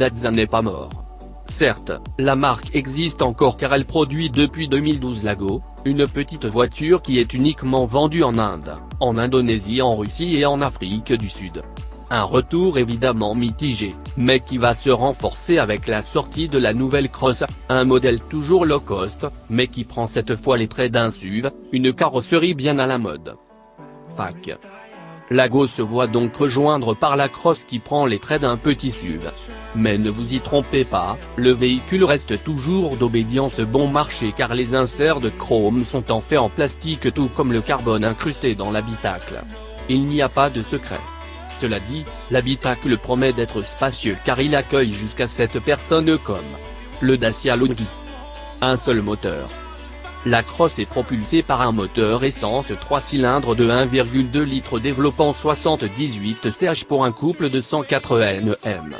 Datsun n'est pas mort. Certes, la marque existe encore car elle produit depuis 2012 la Go, une petite voiture qui est uniquement vendue en Inde, en Indonésie, en Russie et en Afrique du Sud. Un retour évidemment mitigé, mais qui va se renforcer avec la sortie de la nouvelle Cross, un modèle toujours low cost, mais qui prend cette fois les traits d'un SUV, une carrosserie bien à la mode. Fac. La Go se voit donc rejoindre par la Cross qui prend les traits d'un petit SUV. Mais ne vous y trompez pas, le véhicule reste toujours d'obédience bon marché car les inserts de chrome sont en fait en plastique tout comme le carbone incrusté dans l'habitacle. Il n'y a pas de secret. Cela dit, l'habitacle promet d'être spacieux car il accueille jusqu'à 7 personnes comme le Dacia Lodgy. Un seul moteur. La Cross est propulsée par un moteur essence 3 cylindres de 1,2 litres développant 78 CH pour un couple de 104 Nm.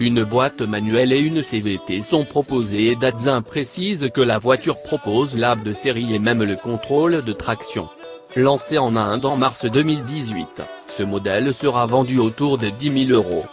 Une boîte manuelle et une CVT sont proposées et Datsun précise que la voiture propose l'hab de série et même le contrôle de traction. Lancé en Inde en mars 2018, ce modèle sera vendu autour de 10 000 euros.